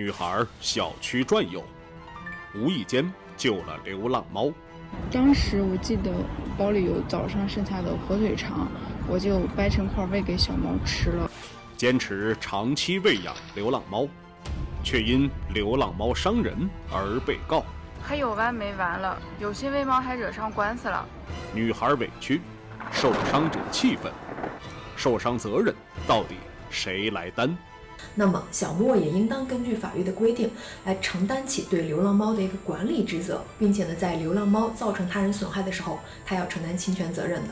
女孩小区转悠，无意间救了流浪猫。当时我记得包里有早上剩下的火腿肠，我就掰成块喂给小猫吃了。坚持长期喂养流浪猫，却因流浪猫伤人而被告。还有完没完了？有心喂猫还惹上官司了。女孩委屈，受伤者气愤，受伤责任到底谁来担？那么小莫也应当根据法律的规定来承担起对流浪猫的一个管理职责，并且呢，在流浪猫造成他人损害的时候，他要承担侵权责任的。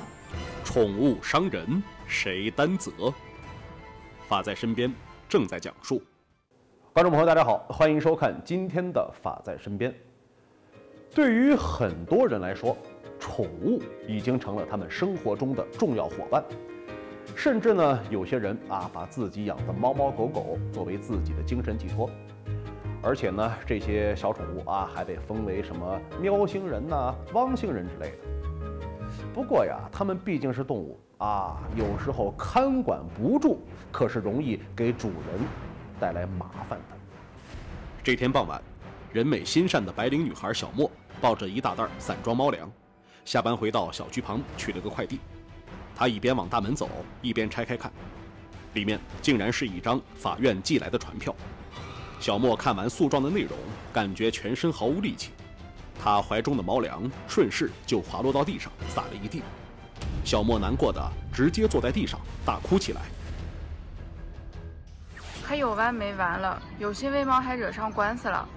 宠物伤人谁担责？法在身边正在讲述。观众朋友大家好，欢迎收看今天的法在身边。对于很多人来说，宠物已经成了他们生活中的重要伙伴，甚至呢，有些人把自己养的猫猫狗狗作为自己的精神寄托，而且呢，这些小宠物还被封为什么喵星人呐、汪星人之类的。不过呀，它们毕竟是动物有时候看管不住，可是容易给主人带来麻烦的。这天傍晚，人美心善的白领女孩小莫抱着一大袋散装猫粮，下班回到小区旁取了个快递。他一边往大门走，一边拆开看，里面竟然是一张法院寄来的传票。小莫看完诉状的内容，感觉全身毫无力气，他怀中的猫粮顺势就滑落到地上，洒了一地。小莫难过的直接坐在地上大哭起来。还有完没完了？有心喂猫还惹上官司了。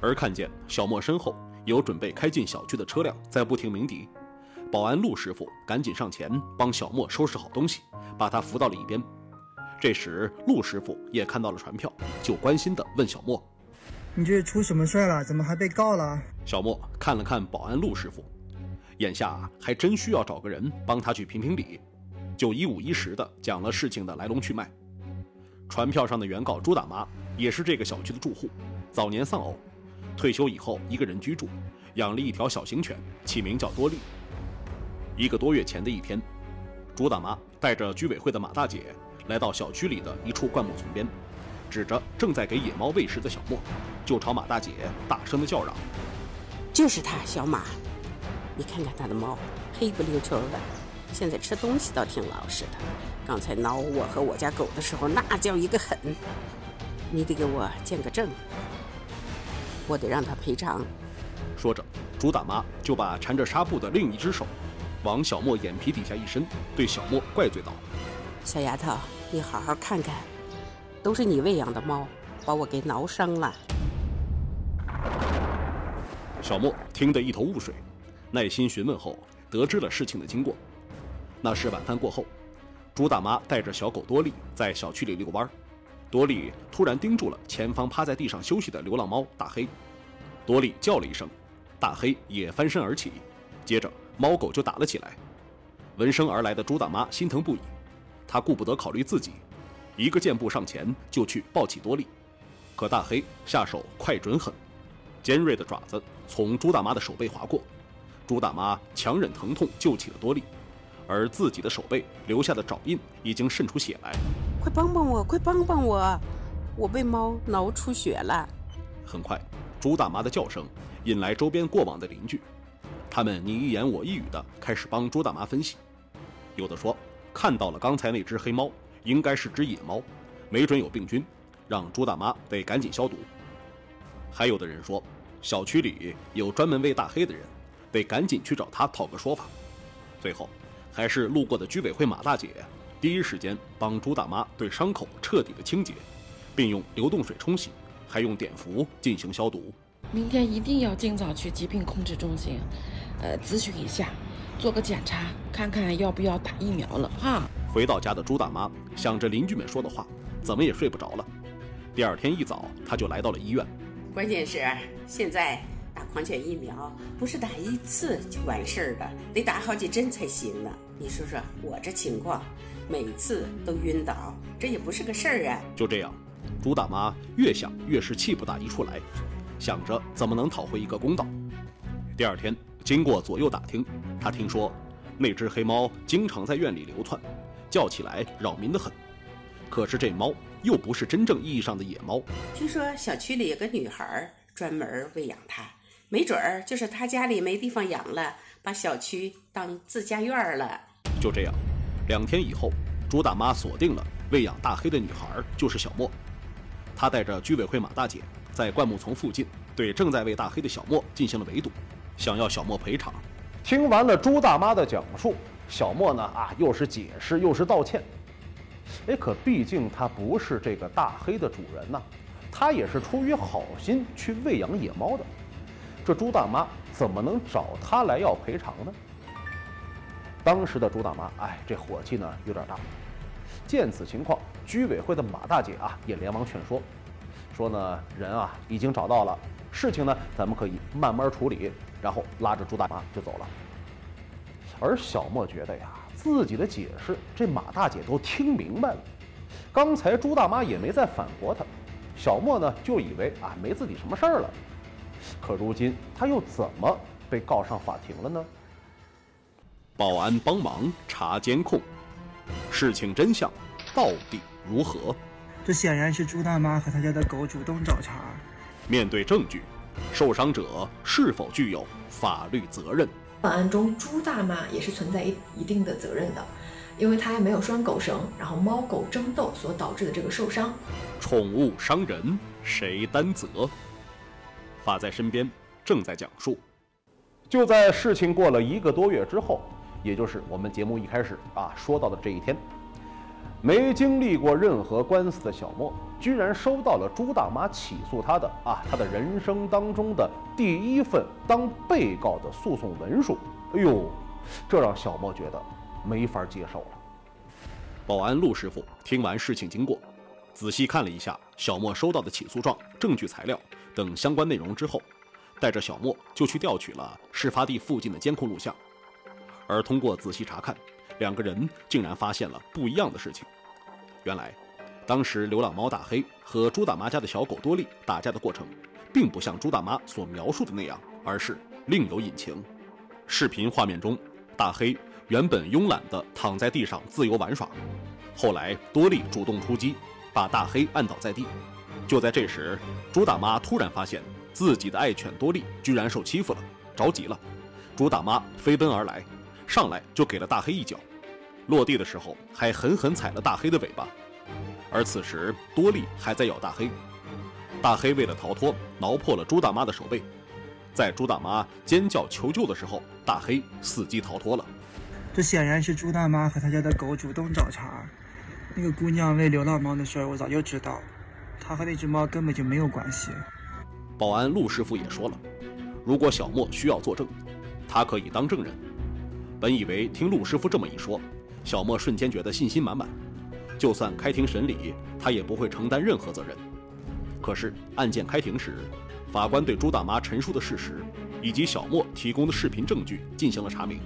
而看见小莫身后有准备开进小区的车辆在不停鸣笛。保安陆师傅赶紧上前帮小莫收拾好东西，把他扶到了一边。这时陆师傅也看到了传票，就关心地问小莫：“你这出什么事了？怎么还被告了？”小莫看了看保安陆师傅，眼下还真需要找个人帮他去评评理，就一五一十地讲了事情的来龙去脉。传票上的原告朱大妈也是这个小区的住户，早年丧偶，退休以后一个人居住，养了一条小型犬，起名叫多利。一个多月前的一天，朱大妈带着居委会的马大姐来到小区里的一处灌木丛边，指着正在给野猫喂食的小莫，就朝马大姐大声的叫嚷：“就是他，小马！你看看他的猫，黑不溜秋的，现在吃东西倒挺老实的。刚才挠我和我家狗的时候，那叫一个狠！你得给我见个证，我得让他赔偿。”说着，朱大妈就把缠着纱布的另一只手往小莫眼皮底下一伸，对小莫怪罪道：“小丫头，你好好看看，都是你喂养的猫，把我给挠伤了。”小莫听得一头雾水，耐心询问后得知了事情的经过。那是晚饭过后，朱大妈带着小狗多利在小区里遛弯，多利突然盯住了前方趴在地上休息的流浪猫大黑。多利叫了一声，大黑也翻身而起，接着猫狗就打了起来。闻声而来的朱大妈心疼不已，她顾不得考虑自己，一个箭步上前就去抱起多利。可大黑下手快准狠，尖锐的爪子从朱大妈的手背划过，朱大妈强忍疼痛救起了多利，而自己的手背留下的爪印已经渗出血来。“快帮帮我，快帮帮我，我被猫挠出血了。”很快，朱大妈的叫声引来周边过往的邻居，他们你一言我一语的开始帮朱大妈分析，有的说看到了刚才那只黑猫，应该是只野猫，没准有病菌，让朱大妈得赶紧消毒。还有的人说小区里有专门喂大黑的人，得赶紧去找他讨个说法。最后还是路过的居委会马大姐第一时间帮朱大妈对伤口彻底的清洁，并用流动水冲洗，还用碘伏进行消毒。明天一定要尽早去疾病控制中心咨询一下，做个检查，看看要不要打疫苗了哈。回到家的朱大妈想着邻居们说的话，怎么也睡不着了。第二天一早，她就来到了医院。关键是现在打狂犬疫苗不是打一次就完事儿的，得打好几针才行呢。你说说我这情况，每次都晕倒，这也不是个事儿啊。就这样，朱大妈越想越是气不打一处来，想着怎么能讨回一个公道。第二天经过左右打听，他听说那只黑猫经常在院里流窜，叫起来扰民得很，可是这猫又不是真正意义上的野猫。听说小区里有个女孩专门喂养它，没准儿就是她家里没地方养了，把小区当自家院了。就这样，2天以后，朱大妈锁定了喂养大黑的女孩就是小莫。她带着居委会马大姐在灌木丛附近对正在喂大黑的小莫进行了围堵，想要小莫赔偿。听完了朱大妈的讲述，小莫呢又是解释又是道歉。可毕竟他不是这个大黑的主人呐，他也是出于好心去喂养野猫的。这朱大妈怎么能找他来要赔偿呢？当时的朱大妈，这火气呢有点大。见此情况，居委会的马大姐也连忙劝说，说呢人已经找到了，事情呢咱们可以慢慢处理，然后拉着朱大妈就走了。而小莫觉得呀，自己的解释这马大姐都听明白了，刚才朱大妈也没再反驳他，小莫呢就以为没自己什么事儿了。可如今他又怎么被告上法庭了呢？保安帮忙查监控，事情真相到底如何？这显然是朱大妈和他家的狗主动找茬。面对证据，受伤者是否具有法律责任？本案中，朱大妈也是存在一定的责任的，因为她还没有拴狗绳，然后猫狗争斗所导致的这个受伤。宠物伤人，谁担责？法在身边正在讲述。就在事情过了1个多月之后，也就是我们节目一开始说到的这一天，没经历过任何官司的小莫，居然收到了朱大妈起诉他的他的人生当中的第1份当被告的诉讼文书。这让小莫觉得没法接受了。保安陆师傅听完事情经过，仔细看了一下小莫收到的起诉状、证据材料等相关内容之后，带着小莫就去调取了事发地附近的监控录像。而通过仔细查看，两个人竟然发现了不一样的事情。原来当时流浪猫大黑和朱大妈家的小狗多利打架的过程，并不像朱大妈所描述的那样，而是另有隐情。视频画面中，大黑原本慵懒地躺在地上自由玩耍，后来多利主动出击，把大黑按倒在地。就在这时，朱大妈突然发现自己的爱犬多利居然受欺负了，着急了。朱大妈飞奔而来，上来就给了大黑一脚，落地的时候还狠狠踩了大黑的尾巴。而此时多利还在咬大黑，大黑为了逃脱，挠破了朱大妈的手背。在朱大妈尖叫求救的时候，大黑伺机逃脱了。这显然是朱大妈和她家的狗主动找茬。那个姑娘喂流浪猫的事儿我早就知道，她和那只猫根本就没有关系。保安陆师傅也说了，如果小莫需要作证，他可以当证人。本以为听陆师傅这么一说，小莫瞬间觉得信心满满，就算开庭审理，他也不会承担任何责任。可是案件开庭时，法官对朱大妈陈述的事实以及小莫提供的视频证据进行了查明，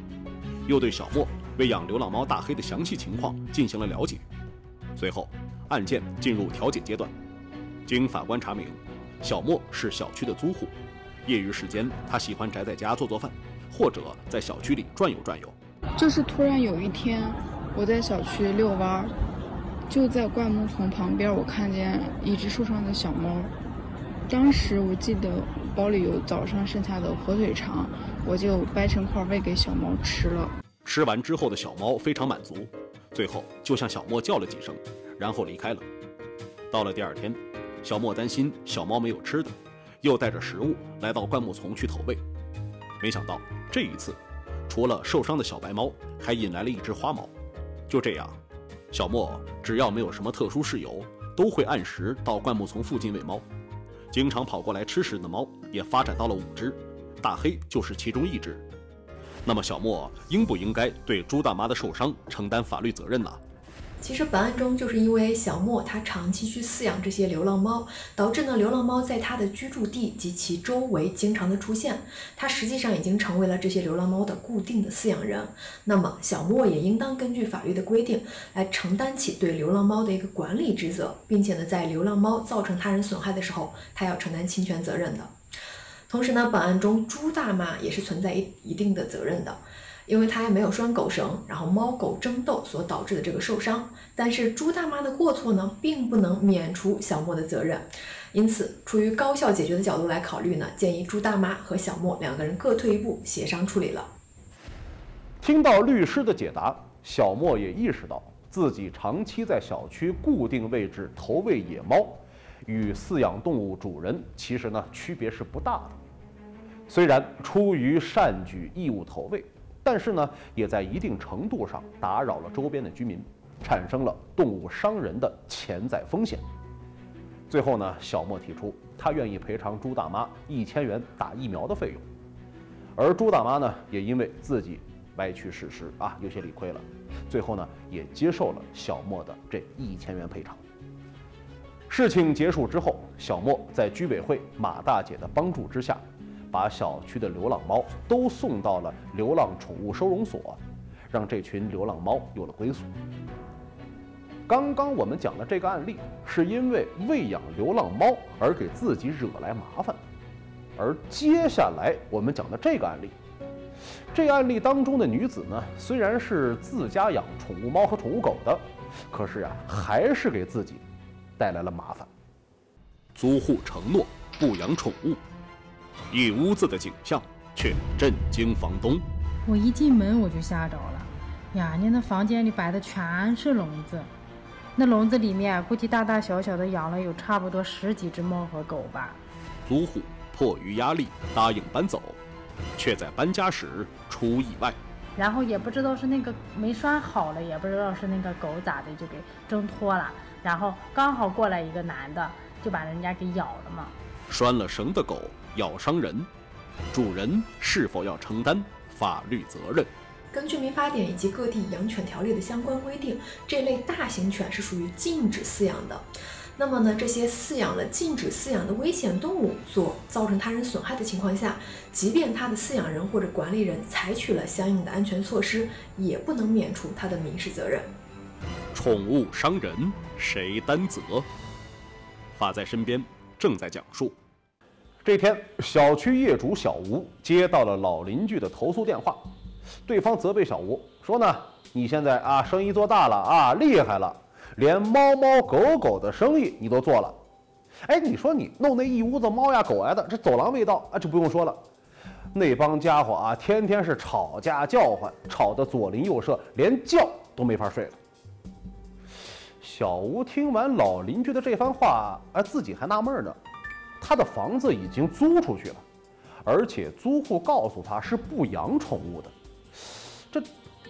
又对小莫喂养流浪猫大黑的详细情况进行了了解。随后案件进入调解阶段，经法官查明，小莫是小区的租户，业余时间他喜欢宅在家做做饭，或者在小区里转悠转悠。就是突然有一天我在小区遛弯，就在灌木丛旁边，我看见一只树上的小猫。当时我记得包里有早上剩下的火腿肠，我就掰成块喂给小猫吃了。吃完之后的小猫非常满足，最后就向小莫叫了几声，然后离开了。到了第2天，小莫担心小猫没有吃的，又带着食物来到灌木丛去投喂。没想到这一次，除了受伤的小白猫，还引来了一只花猫。就这样，小莫只要没有什么特殊事由，都会按时到灌木丛附近喂猫。经常跑过来吃食的猫也发展到了5只，大黑就是其中1只。那么小莫应不应该对朱大妈的受伤承担法律责任呢？其实本案中就是因为小莫他长期去饲养这些流浪猫，导致呢流浪猫在他的居住地及其周围经常的出现，他实际上已经成为了这些流浪猫的固定的饲养人。那么小莫也应当根据法律的规定来承担起对流浪猫的一个管理职责，并且呢在流浪猫造成他人损害的时候，他要承担侵权责任的。同时呢，本案中朱大妈也是存在一定的责任的，因为它还没有拴狗绳，然后猫狗争斗所导致的这个受伤。但是朱大妈的过错呢，并不能免除小莫的责任。因此，出于高效解决的角度来考虑呢，建议朱大妈和小莫两个人各退一步，协商处理了。听到律师的解答，小莫也意识到自己长期在小区固定位置投喂野猫，与饲养动物主人其实呢区别是不大的。虽然出于善举义务投喂，但是呢也在一定程度上打扰了周边的居民，产生了动物伤人的潜在风险。最后呢，小莫提出他愿意赔偿朱大妈1000元打疫苗的费用，而朱大妈呢也因为自己歪曲事实啊，有些理亏了，最后呢也接受了小莫的这1000元赔偿。事情结束之后，小莫在居委会马大姐的帮助之下，把小区的流浪猫都送到了流浪宠物收容所，让这群流浪猫有了归宿。刚刚我们讲的这个案例，是因为喂养流浪猫而给自己惹来麻烦，而接下来我们讲的这个案例，这案例当中的女子呢，虽然是自家养宠物猫和宠物狗的，可是啊，还是给自己带来了麻烦。租户承诺不养宠物，一屋子的景象却震惊房东。我一进门我就吓着了呀，人家那房间里摆的全是笼子，那笼子里面估计大大小小的养了有差不多10几只猫和狗吧。租户迫于压力答应搬走，却在搬家时出意外，然后也不知道是那个没拴好了，也不知道是那个狗咋的就给挣脱了，然后刚好过来一个男的就把人家给咬了嘛。拴了绳的狗咬伤人，主人是否要承担法律责任？根据民法典以及各地养犬条例的相关规定，这类大型犬是属于禁止饲养的。那么呢，这些禁止饲养的危险动物所造成他人损害的情况下，即便它的饲养人或者管理人采取了相应的安全措施，也不能免除它的民事责任。宠物伤人谁担责？法在身边正在讲述。这天，小区业主小吴接到了老邻居的投诉电话，对方责备小吴说呢，你现在啊生意做大了啊，厉害了，连猫猫狗狗的生意你都做了，哎，你说你弄那一屋子猫呀狗呀的，这走廊味道啊就不用说了，那帮家伙啊天天是吵架叫唤，吵得左邻右舍连觉都没法睡了。小吴听完老邻居的这番话，哎，自己还纳闷呢，他的房子已经租出去了，而且租户告诉他是不养宠物的，这，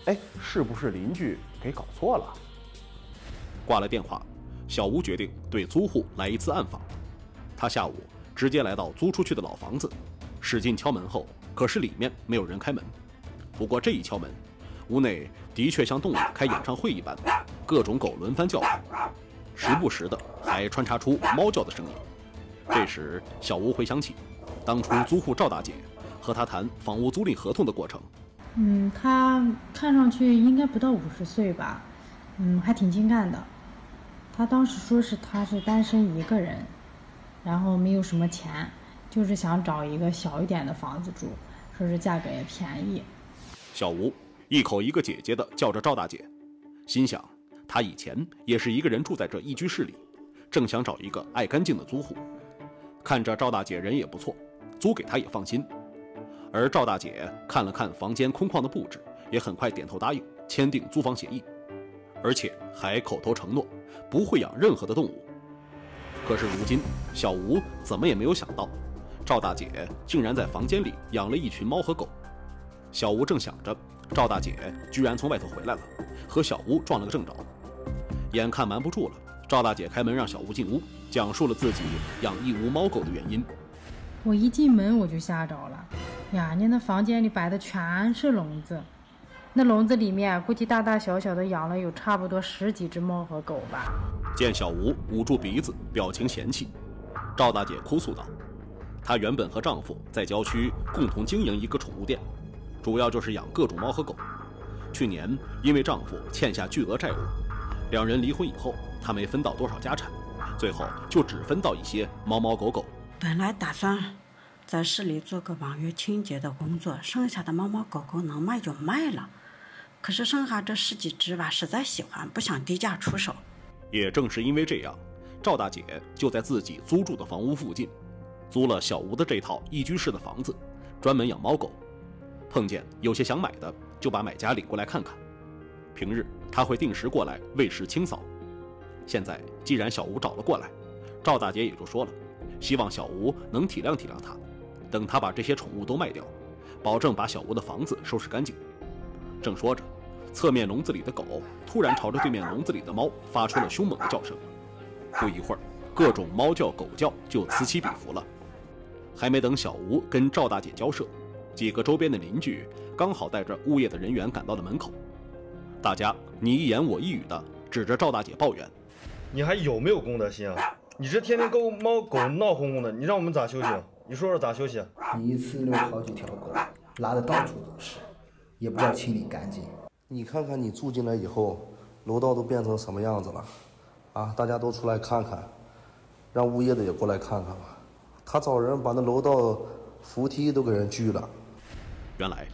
哎，是不是邻居给搞错了？挂了电话，小吴决定对租户来一次暗访。他下午直接来到租出去的老房子，使劲敲门后，可是里面没有人开门。不过这一敲门，屋内的确像动物开演唱会一般，各种狗轮番叫唤，时不时的还穿插出猫叫的声音。这时，小吴回想起当初租户赵大姐和他谈房屋租赁合同的过程。他看上去应该不到50岁吧，还挺精干的。他当时说是他是单身一个人，然后没有什么钱，就是想找一个小一点的房子住，说是价格也便宜。小吴一口一个姐姐的叫着赵大姐，心想她以前也是一个人住在这一居室里，正想找一个爱干净的租户。看着赵大姐人也不错，租给她也放心。而赵大姐看了看房间空旷的布置，也很快点头答应签订租房协议，而且还口头承诺不会养任何的动物。可是如今，小吴怎么也没有想到，赵大姐竟然在房间里养了一群猫和狗。小吴正想着，赵大姐居然从外头回来了，和小吴撞了个正着。眼看瞒不住了，赵大姐开门让小吴进屋，讲述了自己养一屋猫狗的原因。我一进门我就吓着了呀，人家那房间里摆的全是笼子，那笼子里面估计大大小小的养了有差不多10几只猫和狗吧。见小吴捂住鼻子，表情嫌弃，赵大姐哭诉道：她原本和丈夫在郊区共同经营一个宠物店，主要就是养各种猫和狗。去年因为丈夫欠下巨额债务，两人离婚以后，她没分到多少家产，最后就只分到一些猫猫狗狗。本来打算在市里做个网约清洁的工作，剩下的猫猫狗狗能卖就卖了。可是剩下这十几只吧，实在喜欢，不想低价出手。也正是因为这样，赵大姐就在自己租住的房屋附近租了小吴的这套一居室的房子，专门养猫狗。碰见有些想买的，就把买家领过来看看。平日她会定时过来喂食清扫。现在既然小吴找了过来，赵大姐也就说了，希望小吴能体谅体谅她，等她把这些宠物都卖掉，保证把小吴的房子收拾干净。正说着，侧面笼子里的狗突然朝着对面笼子里的猫发出了凶猛的叫声。不一会儿，各种猫叫狗叫就此起彼伏了。还没等小吴跟赵大姐交涉，几个周边的邻居刚好带着物业的人员赶到了门口，大家你一言我一语的指着赵大姐抱怨：“你还有没有公德心啊？你这天天跟猫狗闹哄哄的，你让我们咋休息？你说说咋休息？你一次遛好几条狗，拉的到处都是，也不知道清理干净。你看看你住进来以后，楼道都变成什么样子了？啊，大家都出来看看，让物业的也过来看看吧。他找人把那楼道扶梯都给人锯了。”原来，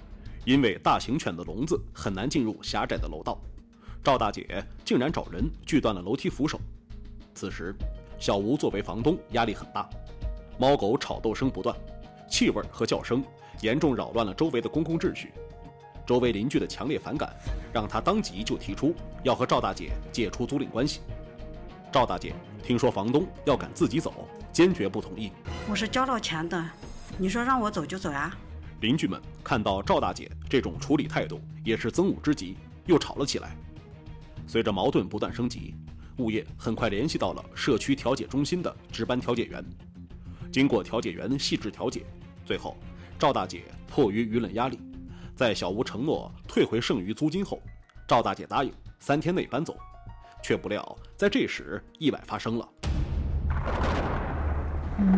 因为大型犬的笼子很难进入狭窄的楼道，赵大姐竟然找人锯断了楼梯扶手。此时，小吴作为房东压力很大，猫狗吵斗声不断，气味和叫声严重扰乱了周围的公共秩序。周围邻居的强烈反感，让他当即就提出要和赵大姐解除租赁关系。赵大姐听说房东要赶自己走，坚决不同意。我是交了钱的，你说让我走就走呀？邻居们看到赵大姐这种处理态度，也是憎恶之极，又吵了起来。随着矛盾不断升级，物业很快联系到了社区调解中心的值班调解员。经过调解员细致调解，最后赵大姐迫于舆论压力，在小吴承诺退回剩余租金后，赵大姐答应3天内搬走。却不料在这时意外发生了。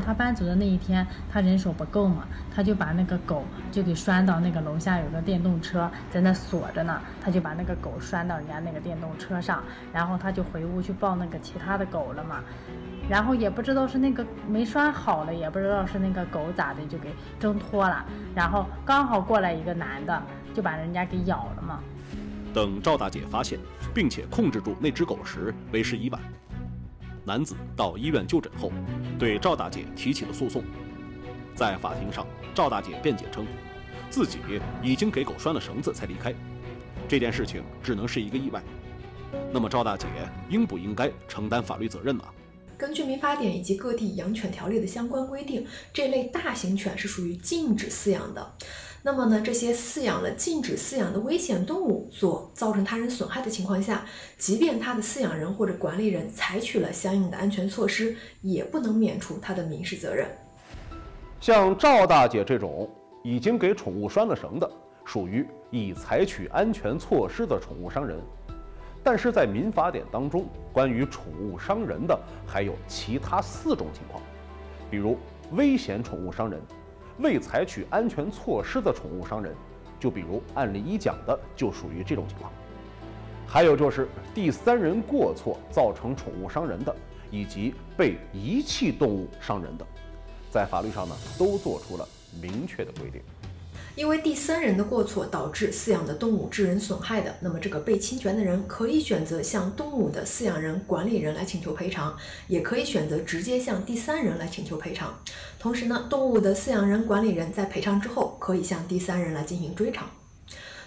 他搬走的那一天，他人手不够嘛，他就把那个狗就给拴到那个楼下有个电动车在那锁着呢，他就把那个狗拴到人家那个电动车上，然后他就回屋去抱那个其他的狗了嘛，然后也不知道是那个没拴好了，也不知道是那个狗咋的就给挣脱了，然后刚好过来一个男的就把人家给咬了嘛。等赵大姐发现并且控制住那只狗时，为时已晚。男子到医院就诊后，对赵大姐提起了诉讼。在法庭上，赵大姐辩解称，自己已经给狗拴了绳子才离开，这件事情只能是一个意外。那么赵大姐应不应该承担法律责任呢？根据民法典以及各地养犬条例的相关规定，这类大型犬是属于禁止饲养的。那么呢，这些禁止饲养的危险动物所造成他人损害的情况下，即便他的饲养人或者管理人采取了相应的安全措施，也不能免除他的民事责任。像赵大姐这种已经给宠物拴了绳的，属于已采取安全措施的宠物伤人。但是在民法典当中，关于宠物伤人的还有其他4种情况，比如危险宠物伤人、未采取安全措施的宠物伤人，就比如案例1讲的就属于这种情况。还有就是第三人过错造成宠物伤人的，以及被遗弃动物伤人的，在法律上呢都做出了明确的规定。因为第三人的过错导致饲养的动物致人损害的，那么这个被侵权的人可以选择向动物的饲养人、管理人来请求赔偿，也可以选择直接向第三人来请求赔偿。同时呢，动物的饲养人、管理人在赔偿之后，可以向第三人来进行追偿。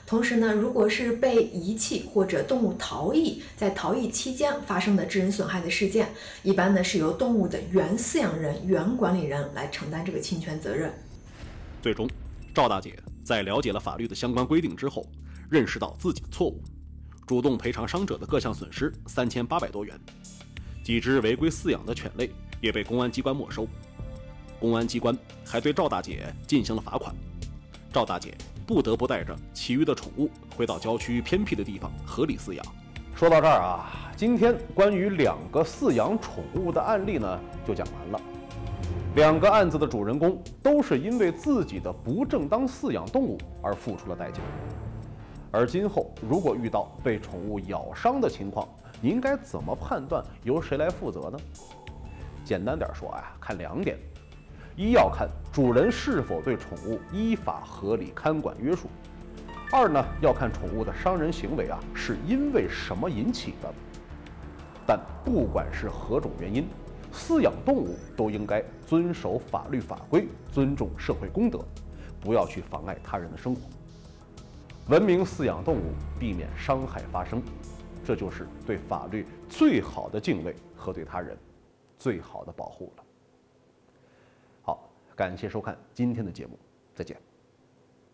同时呢，如果是被遗弃或者动物逃逸，在逃逸期间发生的致人损害的事件，一般呢是由动物的原饲养人、原管理人来承担这个侵权责任。最终，赵大姐在了解了法律的相关规定之后，认识到自己的错误，主动赔偿伤者的各项损失3800多元，几只违规饲养的犬类也被公安机关没收。公安机关还对赵大姐进行了罚款，赵大姐不得不带着其余的宠物回到郊区偏僻的地方合理饲养。说到这儿啊，今天关于2个饲养宠物的案例呢就讲完了。2个案子的主人公都是因为自己的不正当饲养动物而付出了代价。而今后如果遇到被宠物咬伤的情况，你应该怎么判断由谁来负责呢？简单点说啊，看2点。一要看主人是否对宠物依法合理看管约束；二呢要看宠物的伤人行为啊是因为什么引起的。但不管是何种原因，饲养动物都应该遵守法律法规，尊重社会公德，不要去妨碍他人的生活。文明饲养动物，避免伤害发生，这就是对法律最好的敬畏和对他人最好的保护了。好，感谢收看今天的节目，再见。